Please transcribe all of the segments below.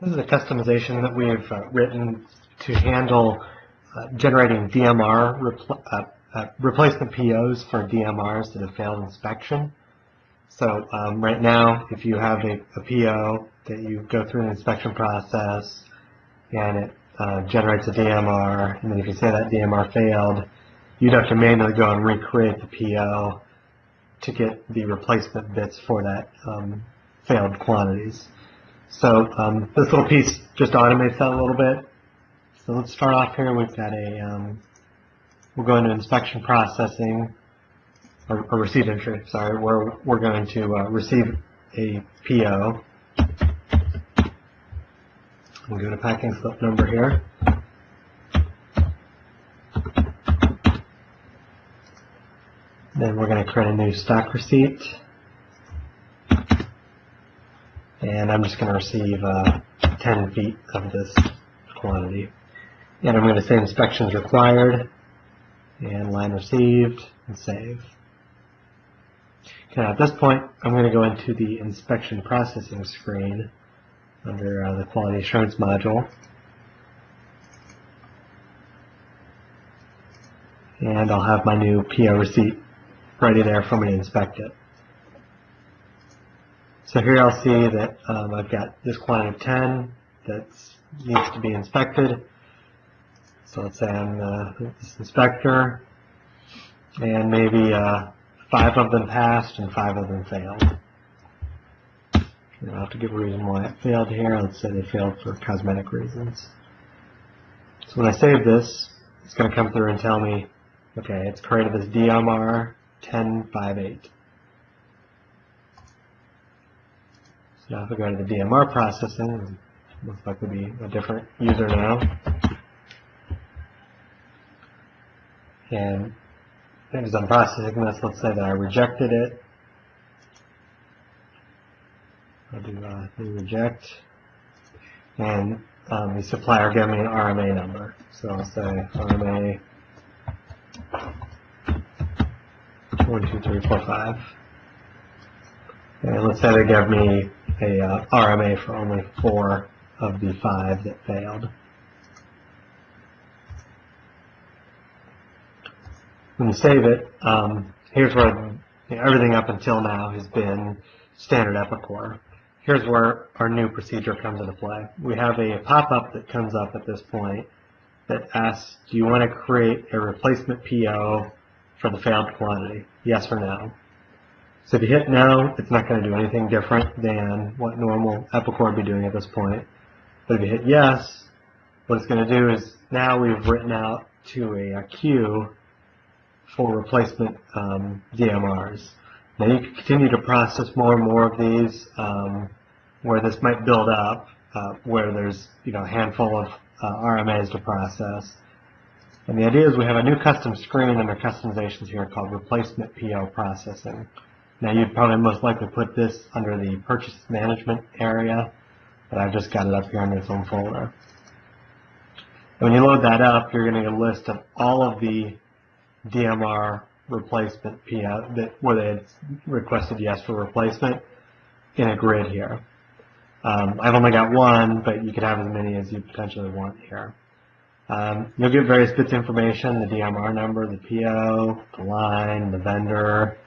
This is a customization that we've written to handle generating DMR replacement POs for DMRs that have failed inspection. So right now, if you have a PO that you go through an inspection process and it generates a DMR, and then if you say that DMR failed, you'd have to manually go and recreate the PO to get the replacement bits for that failed quantities. So this little piece just automates that a little bit. So let's start off here. We've got a, we'll go into inspection processing, or receipt entry, sorry, where we're going to receive a PO. We'll give it a packing slip number here. Then we're going to create a new stock receipt. And I'm just going to receive 10 feet of this quantity. And I'm going to say inspections required, and line received, and save. Okay, at this point, I'm going to go into the inspection processing screen under the quality assurance module. And I'll have my new PO receipt ready there for me to inspect it. So here I'll see that I've got this quantity of 10 that needs to be inspected. So let's say I'm this inspector, and maybe 5 of them passed and 5 of them failed. And I'll have to give a reason why it failed here. Let's say they failed for cosmetic reasons. So when I save this, it's going to come through and tell me, okay, it's created this DMR 1058. Now if we go to the DMR processing, it looks like it'll be a different user now. And as I'm processing this, let's say that I rejected it. I'll do reject. And the supplier gave me an RMA number. So I'll say RMA 12345. And let's say they give me a RMA for only 4 of the 5 that failed. When you save it, here's where everything up until now has been standard Epicor. Here's where our new procedure comes into play. We have a pop-up that comes up at this point that asks, do you want to create a replacement PO for the failed quantity? Yes or no? So if you hit no, it's not going to do anything different than what normal Epicor would be doing at this point. But if you hit yes, what it's going to do is now we've written out to a queue for replacement DMRs. Now you can continue to process more and more of these where this might build up, where there's a handful of RMAs to process. And the idea is we have a new custom screen under customizations here called replacement PO processing. Now you'd probably most likely put this under the purchase management area, but I've just got it up here in its own folder. And when you load that up, you're going to get a list of all of the DMR replacement PO where they had requested yes for replacement in a grid here. I've only got one, but you could have as many as you potentially want here. You'll get various bits of information, the DMR number, the PO, the line, the vendor.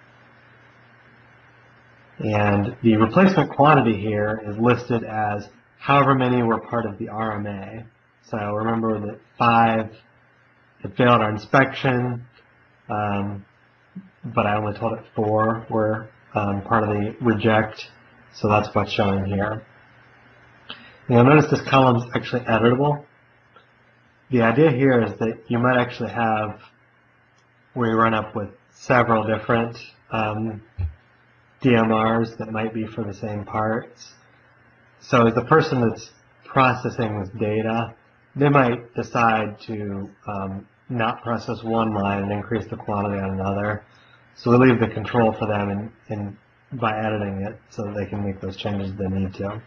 And the replacement quantity here is listed as however many were part of the RMA. So remember that 5 had failed our inspection, but I only told it 4 were part of the reject. So that's what's shown here. And you'll notice this column is actually editable. The idea here is that you might actually have where you run up with several different DMRs that might be for the same parts. So as the person that's processing this data, they might decide to not process one line and increase the quantity on another. So we leave the control for them by editing it so that they can make those changes they need to.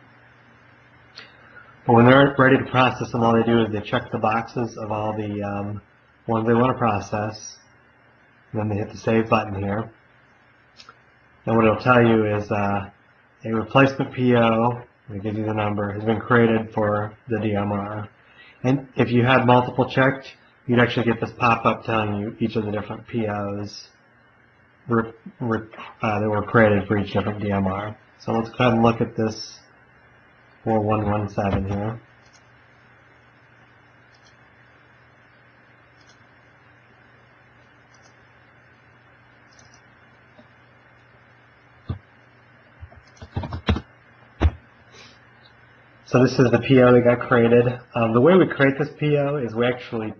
But when they're ready to process them, all they do is they check the boxes of all the ones they want to process. And then they hit the save button here. And what it'll tell you is a replacement PO It gives you the number. It's been created for the DMR. And if you had multiple checked, you'd actually get this pop-up telling you each of the different POs that were created for each different DMR. So let's go ahead and look at this 4117 here. So this is the PO that got created. The way we create this PO is we actually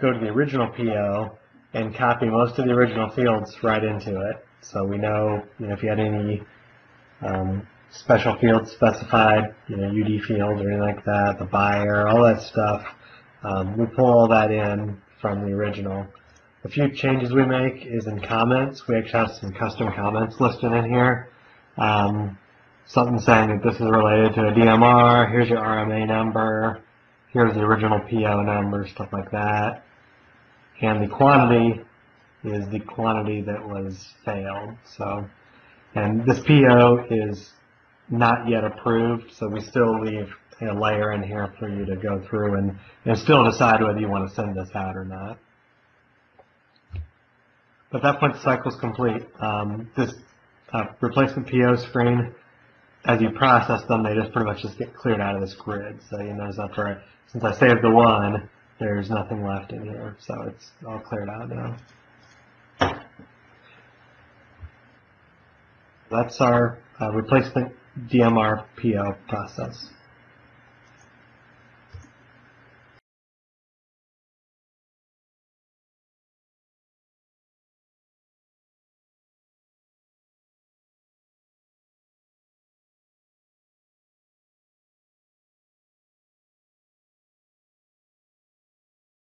go to the original PO and copy most of the original fields right into it. So we know, if you had any special fields specified, UD fields or anything like that, the buyer, all that stuff, we pull all that in from the original. A few changes we make is in comments. We actually have some custom comments listed in here. Something saying that this is related to a DMR, here's your RMA number, here's the original PO number, stuff like that. And the quantity is the quantity that was failed. So, and this PO is not yet approved, so we still leave a layer in here for you to go through and still decide whether you want to send this out or not. But that point the cycle's complete. This replacement PO screen, as you process them, they just pretty much just get cleared out of this grid. So you notice after, since I saved the one, there's nothing left in here. So it's all cleared out now. That's our replacement DMR PO process.